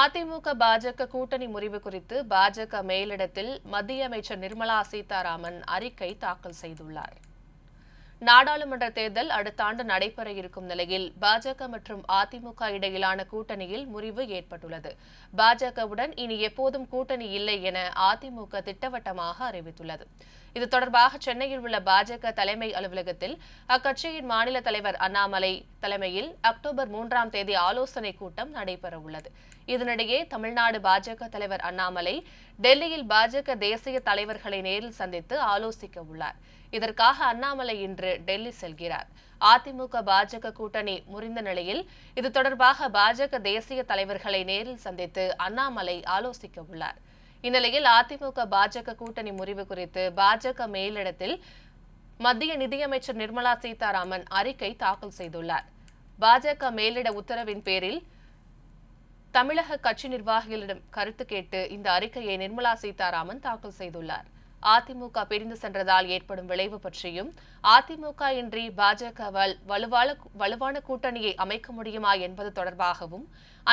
அதிமுக பாஜக கூட்டணி முறிவு குறித்து பாஜக மேலிடத்தில் மத்திய அமைச்சர் நிர்மலா சீதாராமன் அறிக்கை தாக்கல் செய்துள்ளார். நாடாளுமன்ற தேர்தல் அடுத்த ஆண்டு நடைபெற இருக்கும் நிலையில் பாஜக மற்றும் அதிமுக இடையிலான கூட்டணியில் முறிவு ஏற்பட்டுள்ளது. பாஜகவுடன் இனி எப்போதும் கூட்டணி இல்லை என அதிமுக திட்டவட்டமாக அறிவித்துள்ளது. இது தொடர்பாக சென்னையில் உள்ள பாஜக தலைமை அலுவலகத்தில் அக்கட்சியின் மாநில தலைவர் அண்ணாமலை தலைமையில் அக்டோபர் 3 ஆலோசனை கூட்டம் நடைபெற உள்ளது. இதனிடையே தமிழ்நாடு பாஜக தலைவர் அண்ணாமலை டெல்லியில் பாஜக தேசிய தலைவர்களை நேரில் சந்தித்து ஆலோசிக்க உள்ளார். இதற்காக அண்ணாமலை இன்று டெல்லி செல்கிறார். அதிமுக பாஜக கூட்டணி முறிந்த நிலையில் இது தொடர்பாக பாஜக தேசிய தலைவர்களை நேரில் சந்தித்து அண்ணாமலை ஆலோசிக்க உள்ளார். இந்நிலையில் அதிமுக பாஜக கூட்டணி முறிவு குறித்து பாஜக மேலிடத்தில் மத்திய நிதியமைச்சர் நிர்மலா சீதாராமன் அறிக்கை தாக்கல் செய்துள்ளார். பாஜக மேலிட உத்தரவின் பேரில் தமிழக கட்சி நிர்வாகிகளிடம் கருத்து கேட்டு இந்த அறிக்கையை நிர்மலா சீதாராமன் தாக்கல் செய்துள்ளார். அதிமுக பிரிந்து சென்றதால் ஏற்படும் விளைவு பற்றியும் அதிமுக இன்றி பாஜகவால் வலுவான கூட்டணியை அமைக்க முடியுமா என்பது தொடர்பாகவும்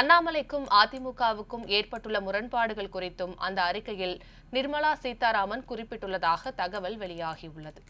அண்ணாமலைக்கும் அதிமுகவுக்கும் ஏற்பட்டுள்ள முரண்பாடுகள் குறித்தும் அந்த அறிக்கையில் நிர்மலா சீதாராமன் குறிப்பிட்டுள்ளதாக தகவல் வெளியாகியுள்ளது.